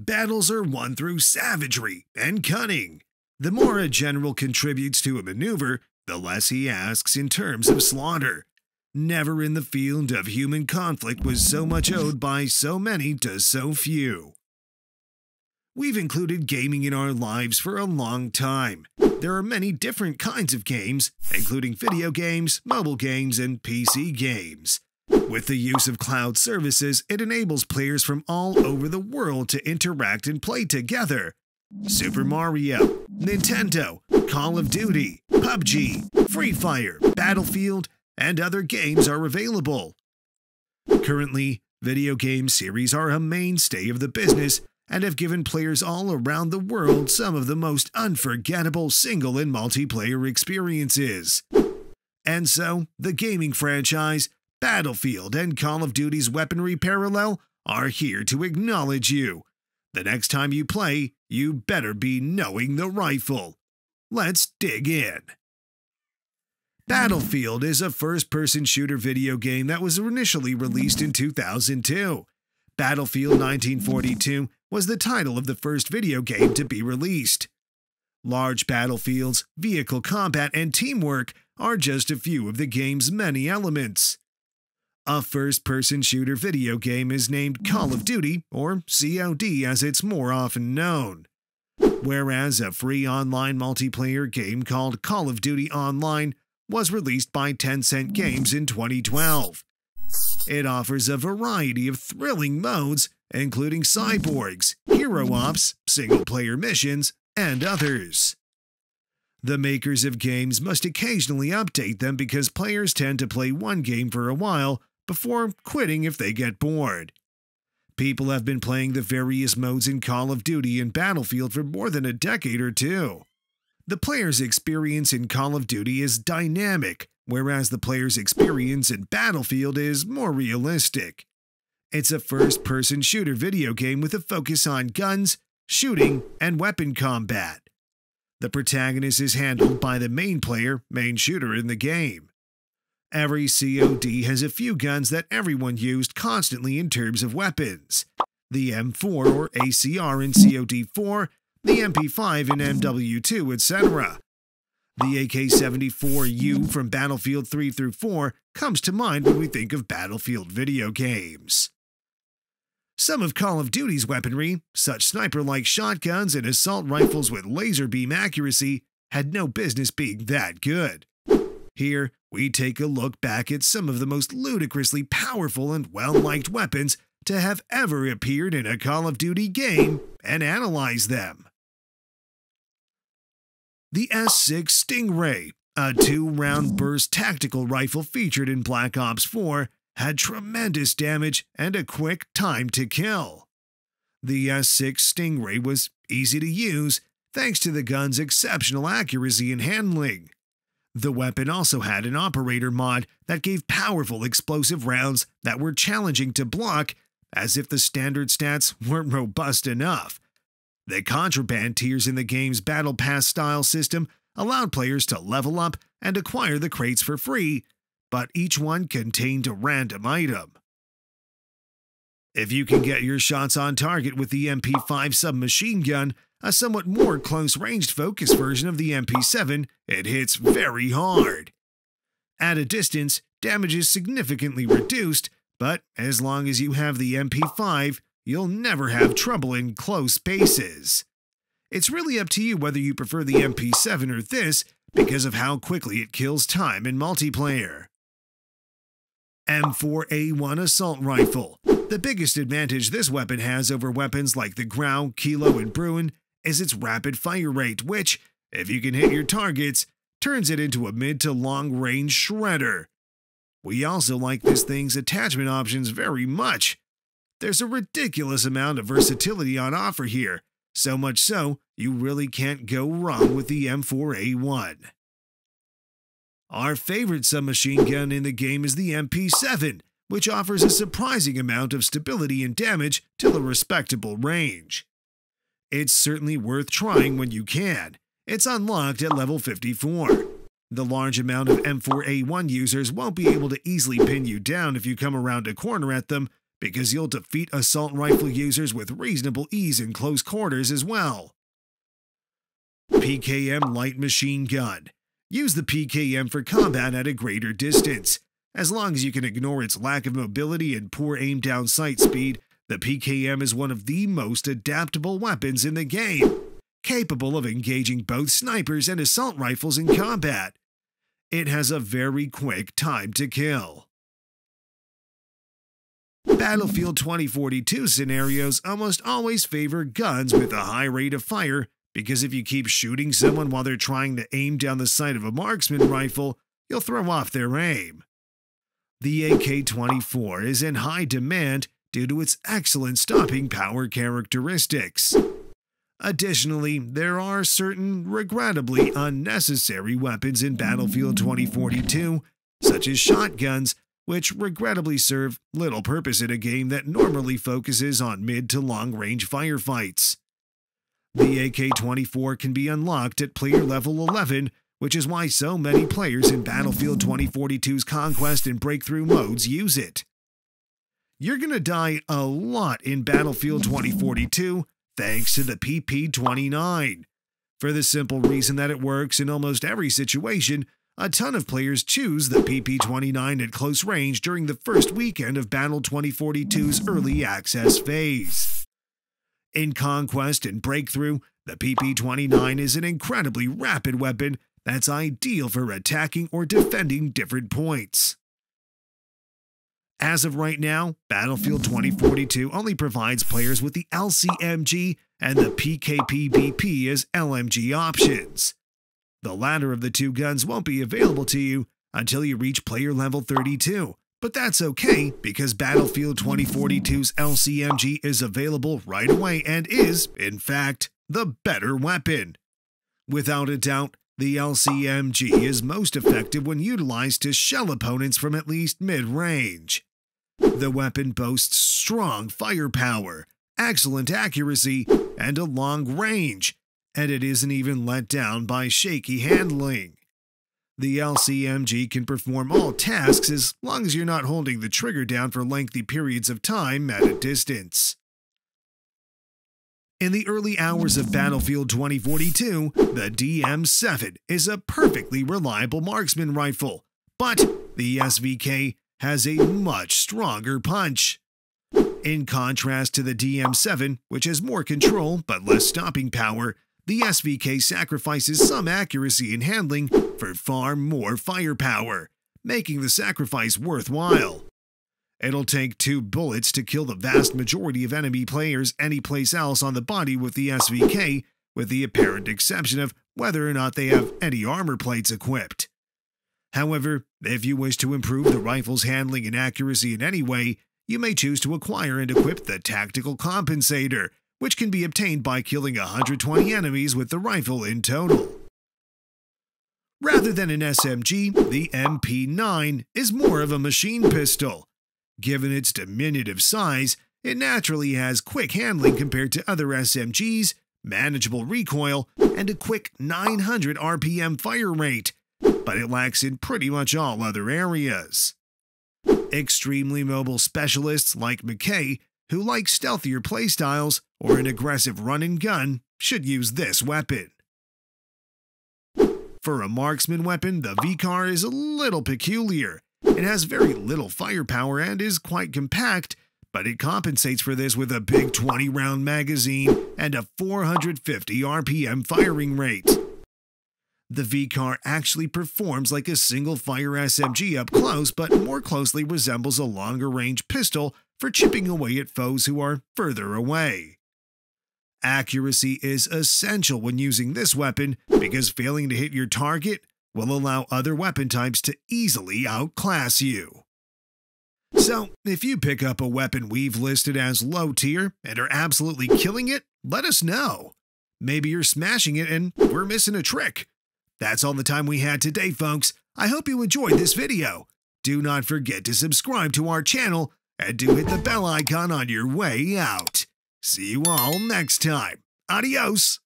Battles are won through savagery and cunning. The more a general contributes to a maneuver, the less he asks in terms of slaughter. Never in the field of human conflict was so much owed by so many to so few. We've included gaming in our lives for a long time. There are many different kinds of games, including video games, mobile games, and PC games. With the use of cloud services, it enables players from all over the world to interact and play together. Super Mario, Nintendo, Call of Duty, PUBG, Free Fire, Battlefield, and other games are available. Currently, video game series are a mainstay of the business and have given players all around the world some of the most unforgettable single and multiplayer experiences. And so, the gaming franchise, Battlefield, and Call of Duty's weaponry parallel are here to acknowledge you. The next time you play, you better be knowing the rifle. Let's dig in. Battlefield is a first-person shooter video game that was initially released in 2002. Battlefield 1942 was the title of the first video game to be released. Large battlefields, vehicle combat, and teamwork are just a few of the game's many elements. A first-person shooter video game is named Call of Duty, or COD as it's more often known. Whereas a free online multiplayer game called Call of Duty Online was released by Tencent Games in 2012. It offers a variety of thrilling modes, including cyborgs, hero ops, single-player missions, and others. The makers of games must occasionally update them because players tend to play one game for a while, before quitting if they get bored. People have been playing the various modes in Call of Duty and Battlefield for more than a decade or two. The player's experience in Call of Duty is dynamic, whereas the player's experience in Battlefield is more realistic. It's a first-person shooter video game with a focus on guns, shooting, and weapon combat. The protagonist is handled by the main player, main shooter in the game. Every COD has a few guns that everyone used constantly in terms of weapons. The M4 or ACR in COD4, the MP5 in MW2, etc. The AK-24U from Battlefield 3 through 4 comes to mind when we think of Battlefield video games. Some of Call of Duty's weaponry, such sniper-like shotguns and assault rifles with laser beam accuracy, had no business being that good. Here, we take a look back at some of the most ludicrously powerful and well-liked weapons to have ever appeared in a Call of Duty game and analyze them. The S6 Stingray, a two-round burst tactical rifle featured in Black Ops 4, had tremendous damage and a quick time to kill. The S6 Stingray was easy to use thanks to the gun's exceptional accuracy and handling. The weapon also had an operator mod that gave powerful explosive rounds that were challenging to block, as if the standard stats weren't robust enough. The contraband tiers in the game's Battle Pass style system allowed players to level up and acquire the crates for free, but each one contained a random item. If you can get your shots on target with the MP5 submachine gun, a somewhat more close-range focused version of the MP7, it hits very hard. At a distance, damage is significantly reduced, but as long as you have the MP5, you'll never have trouble in close spaces. It's really up to you whether you prefer the MP7 or this because of how quickly it kills time in multiplayer. M4A1 Assault Rifle. The biggest advantage this weapon has over weapons like the Grau, Kilo, and Bruin is its rapid fire rate, which, if you can hit your targets, turns it into a mid to long range shredder. We also like this thing's attachment options very much. There's a ridiculous amount of versatility on offer here, so much so you really can't go wrong with the M4A1. Our favorite submachine gun in the game is the MP7, which offers a surprising amount of stability and damage to a respectable range. It's certainly worth trying when you can. It's unlocked at level 54. The large amount of M4A1 users won't be able to easily pin you down if you come around a corner at them because you'll defeat assault rifle users with reasonable ease in close quarters as well. PKM light machine gun. Use the PKM for combat at a greater distance. As long as you can ignore its lack of mobility and poor aim down sight speed, the PKM is one of the most adaptable weapons in the game, capable of engaging both snipers and assault rifles in combat. It has a very quick time to kill. Battlefield 2042 scenarios almost always favor guns with a high rate of fire, because if you keep shooting someone while they're trying to aim down the sight of a marksman rifle, you'll throw off their aim. The AK-24 is in high demand due to its excellent stopping power characteristics. Additionally, there are certain regrettably unnecessary weapons in Battlefield 2042, such as shotguns, which regrettably serve little purpose in a game that normally focuses on mid to long-range firefights. The AK-24 can be unlocked at player level 11, which is why so many players in Battlefield 2042's Conquest and Breakthrough modes use it. You're gonna die a lot in Battlefield 2042, thanks to the PP29. For the simple reason that it works in almost every situation, a ton of players choose the PP29 at close range during the first weekend of Battle 2042's early access phase. In Conquest and Breakthrough, the PP29 is an incredibly rapid weapon that's ideal for attacking or defending different points. As of right now, Battlefield 2042 only provides players with the LCMG and the PKPBP as LMG options. The latter of the two guns won't be available to you until you reach player level 32, but that's okay because Battlefield 2042's LCMG is available right away and is, in fact, the better weapon. Without a doubt, the LCMG is most effective when utilized to shell opponents from at least mid-range. The weapon boasts strong firepower, excellent accuracy, and a long range, and it isn't even let down by shaky handling. The LCMG can perform all tasks as long as you're not holding the trigger down for lengthy periods of time at a distance. In the early hours of Battlefield 2042, the DM7 is a perfectly reliable marksman rifle, but the SVK has a much stronger punch. In contrast to the DM7, which has more control but less stopping power, the SVK sacrifices some accuracy and handling for far more firepower, making the sacrifice worthwhile. It'll take 2 bullets to kill the vast majority of enemy players anyplace else on the body with the SVK, with the apparent exception of whether or not they have any armor plates equipped. However, if you wish to improve the rifle's handling and accuracy in any way, you may choose to acquire and equip the Tactical Compensator, which can be obtained by killing 120 enemies with the rifle in total. Rather than an SMG, the MP9 is more of a machine pistol. Given its diminutive size, it naturally has quick handling compared to other SMGs, manageable recoil, and a quick 900 RPM fire rate, but it lacks in pretty much all other areas. Extremely mobile specialists like McKay, who like stealthier playstyles or an aggressive run-and-gun, should use this weapon. For a marksman weapon, the V-Car is a little peculiar. It has very little firepower and is quite compact, but it compensates for this with a big 20-round magazine and a 450 RPM firing rate. The V-Car actually performs like a single-fire SMG up close, but more closely resembles a longer-range pistol for chipping away at foes who are further away. Accuracy is essential when using this weapon because failing to hit your target will allow other weapon types to easily outclass you. So, if you pick up a weapon we've listed as low tier and are absolutely killing it, let us know. Maybe you're smashing it and we're missing a trick. That's all the time we had today, folks. I hope you enjoyed this video. Do not forget to subscribe to our channel and do hit the bell icon on your way out. See you all next time. Adios!